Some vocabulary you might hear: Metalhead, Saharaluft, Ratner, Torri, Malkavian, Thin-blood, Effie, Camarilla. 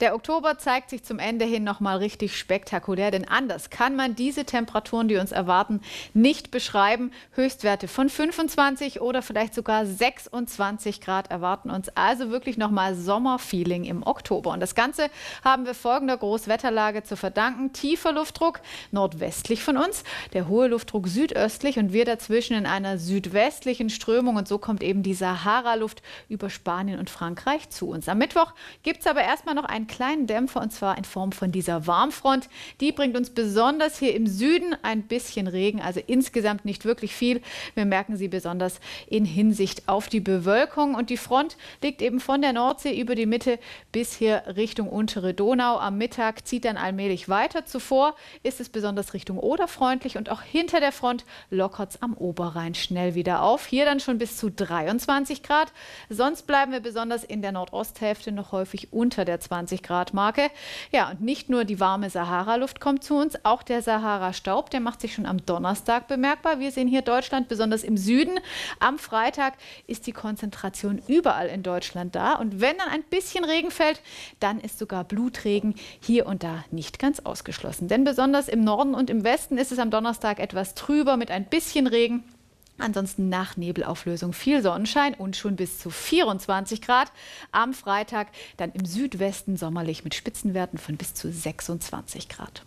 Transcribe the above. Der Oktober zeigt sich zum Ende hin nochmal richtig spektakulär, denn anders kann man diese Temperaturen, die uns erwarten, nicht beschreiben. Höchstwerte von 25 oder vielleicht sogar 26 Grad erwarten uns. Also wirklich nochmal Sommerfeeling im Oktober. Und das Ganze haben wir folgender Großwetterlage zu verdanken. Tiefer Luftdruck nordwestlich von uns, der hohe Luftdruck südöstlich und wir dazwischen in einer südwestlichen Strömung. Und so kommt eben die Saharaluft über Spanien und Frankreich zu uns. Am Mittwoch gibt es aber erstmal noch einen kleinen Dämpfer, und zwar in Form von dieser Warmfront. Die bringt uns besonders hier im Süden ein bisschen Regen, also insgesamt nicht wirklich viel. Wir merken sie besonders in Hinsicht auf die Bewölkung. Und die Front liegt eben von der Nordsee über die Mitte bis hier Richtung untere Donau. Am Mittag zieht dann allmählich weiter. Zuvor ist es besonders Richtung Oder freundlich und auch hinter der Front lockert es am Oberrhein schnell wieder auf. Hier dann schon bis zu 23 Grad. Sonst bleiben wir besonders in der Nordosthälfte noch häufig unter der 20-Grad-Marke. Ja, und nicht nur die warme Sahara-Luft kommt zu uns, auch der Sahara-Staub, der macht sich schon am Donnerstag bemerkbar. Wir sehen hier Deutschland, besonders im Süden. Am Freitag ist die Konzentration überall in Deutschland da. Und wenn dann ein bisschen Regen fällt, dann ist sogar Blutregen hier und da nicht ganz ausgeschlossen. Denn besonders im Norden und im Westen ist es am Donnerstag etwas trüber mit ein bisschen Regen. Ansonsten nach Nebelauflösung viel Sonnenschein und schon bis zu 24 Grad. Am Freitag dann im Südwesten sommerlich mit Spitzenwerten von bis zu 26 Grad.